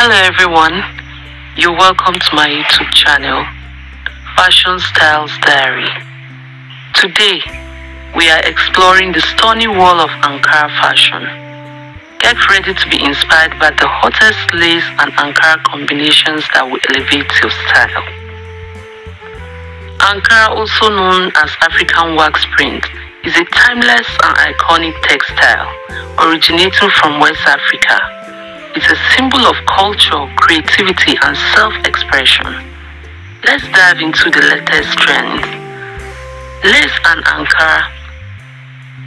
Hello everyone, you're welcome to my YouTube channel, Fashion Styles Diary. Today, we are exploring the stunning world of Ankara fashion. Get ready to be inspired by the hottest lace and Ankara combinations that will elevate your style. Ankara, also known as African wax print, is a timeless and iconic textile originating from West Africa. It's a symbol of culture, creativity, and self-expression. Let's dive into the latest trends. Lace and Ankara,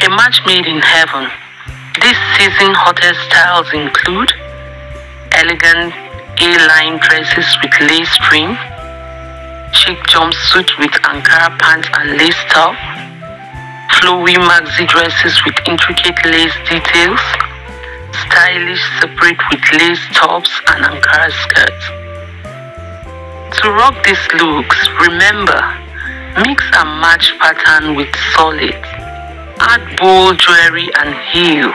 a match made in heaven. This season's hottest styles include elegant A-line dresses with lace trim, chic jumpsuit with Ankara pants and lace top, flowy maxi dresses with intricate lace details, stylish separate with lace tops and Ankara skirts. To rock these looks, remember, mix and match pattern with solid. Add bold jewelry and heel.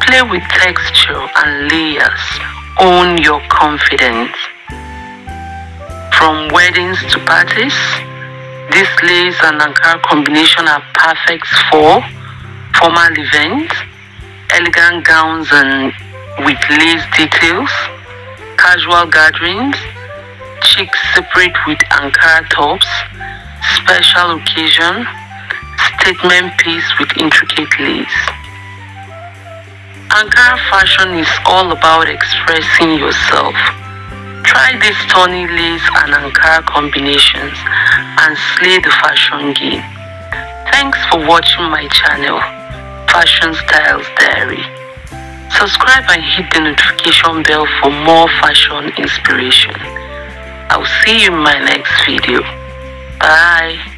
Play with texture and layers. Own your confidence. From weddings to parties, this lace and Ankara combination are perfect for formal events, elegant gowns and with lace details, casual gatherings, chicks separate with Ankara tops, special occasion, statement piece with intricate lace. Ankara fashion is all about expressing yourself. Try these stunning lace and Ankara combinations and slay the fashion game. Thanks for watching my channel, Fashion Styles Diary. Subscribe and hit the notification bell for more fashion inspiration. I'll see you in my next video. Bye.